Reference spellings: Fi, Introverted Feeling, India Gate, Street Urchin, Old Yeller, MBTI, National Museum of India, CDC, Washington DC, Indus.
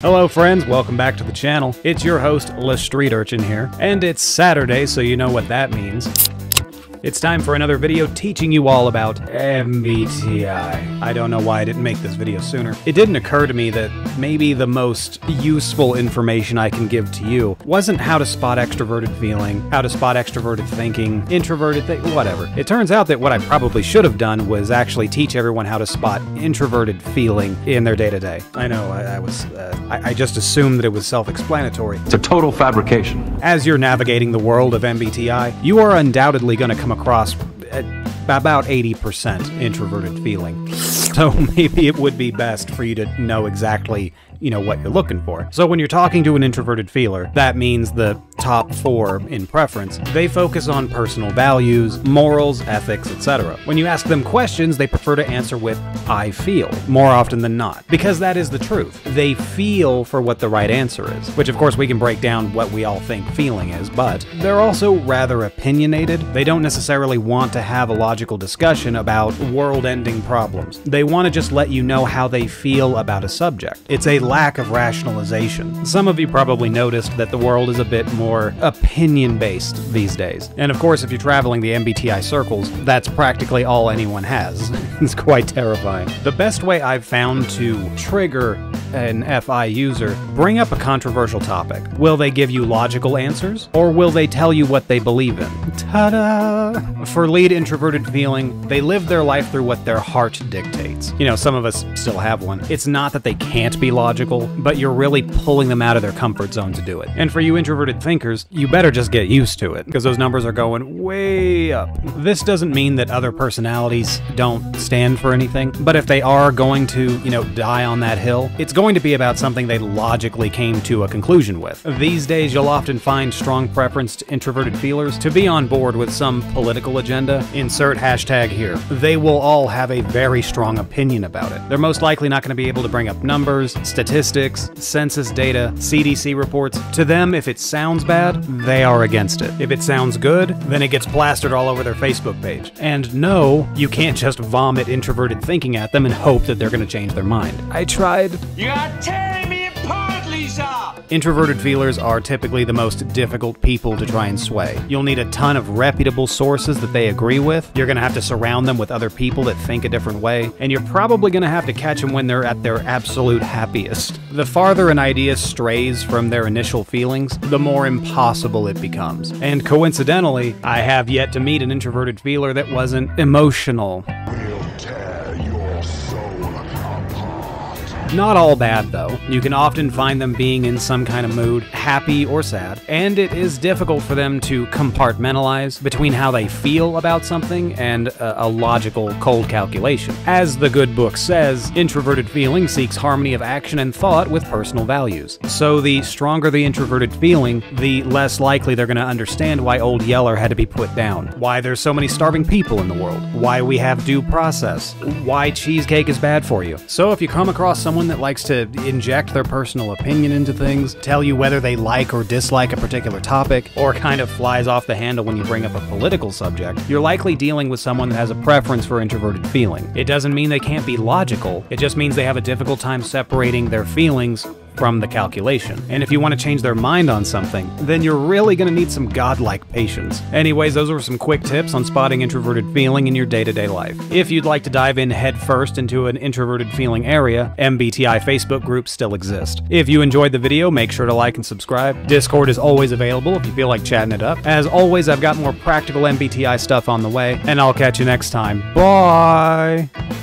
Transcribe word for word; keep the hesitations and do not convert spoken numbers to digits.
Hello friends, welcome back to the channel. It's your host, Street Urchin here, and it's Saturday, so you know what that means. It's time for another video teaching you all about M B T I. I don't know why I didn't make this video sooner. It didn't occur to me that maybe the most useful information I can give to you wasn't how to spot extroverted feeling, how to spot extroverted thinking, introverted thi- whatever. It turns out that what I probably should have done was actually teach everyone how to spot introverted feeling in their day-to-day. -day. I know, I, I was, uh, I, I just assumed that it was self-explanatory. It's a total fabrication. As you're navigating the world of M B T I, you are undoubtedly going to come across at about eighty percent introverted feeling. So maybe it would be best for you to know exactly, you know, what you're looking for. So when you're talking to an introverted feeler, that means the top four in preference. They focus on personal values, morals, ethics, et cetera. When you ask them questions, they prefer to answer with, I feel, more often than not, because that is the truth. They feel for what the right answer is, which of course we can break down what we all think feeling is, but they're also rather opinionated. They don't necessarily want to have a logical discussion about world-ending problems. They want to just let you know how they feel about a subject. It's a lack of rationalization. Some of you probably noticed that the world is a bit more opinion-based these days. And of course, if you're traveling the M B T I circles, that's practically all anyone has. It's quite terrifying. The best way I've found to trigger an F I user, bring up a controversial topic. Will they give you logical answers, or will they tell you what they believe in? Ta-da! For lead introverted feeling, they live their life through what their heart dictates. You know, some of us still have one. It's not that they can't be logical, but you're really pulling them out of their comfort zone to do it. And for you introverted thinkers, you better just get used to it, because those numbers are going way up. This doesn't mean that other personalities don't stand for anything, but if they are going to, you know, die on that hill, it's going to be about something they logically came to a conclusion with. These days, you'll often find strong preference to introverted feelers to be on board with some political agenda. Insert hashtag here. They will all have a very strong opinion about it. They're most likely not going to be able to bring up numbers, statistics, census data, C D C reports. To them, if it sounds bad, they are against it. If it sounds good, then it gets plastered all over their Facebook page. And no, you can't just vomit introverted thinking at them and hope that they're going to change their mind. I tried. You are tearing me apart, Lisa! Introverted feelers are typically the most difficult people to try and sway. You'll need a ton of reputable sources that they agree with. You're going to have to surround them with other people that think a different way. And you're probably going to have to catch them when they're at their absolute happiest. The farther an idea strays from their initial feelings, the more impossible it becomes. And coincidentally, I have yet to meet an introverted feeler that wasn't emotional. Not all bad, though. You can often find them being in some kind of mood, happy or sad, and it is difficult for them to compartmentalize between how they feel about something and a, a logical, cold calculation. As the good book says, introverted feeling seeks harmony of action and thought with personal values. So the stronger the introverted feeling, the less likely they're going to understand why Old Yeller had to be put down, why there's so many starving people in the world, why we have due process, why cheesecake is bad for you. So if you come across someone that likes to inject their personal opinion into things, tell you whether they like or dislike a particular topic, or kind of flies off the handle when you bring up a political subject, you're likely dealing with someone that has a preference for introverted feeling. It doesn't mean they can't be logical, it just means they have a difficult time separating their feelings from the calculation. And if you want to change their mind on something, then you're really going to need some godlike patience. Anyways, those were some quick tips on spotting introverted feeling in your day-to-day life. If you'd like to dive in headfirst into an introverted feeling area, M B T I Facebook groups still exist. If you enjoyed the video, make sure to like and subscribe. Discord is always available if you feel like chatting it up. As always, I've got more practical M B T I stuff on the way, and I'll catch you next time. Bye!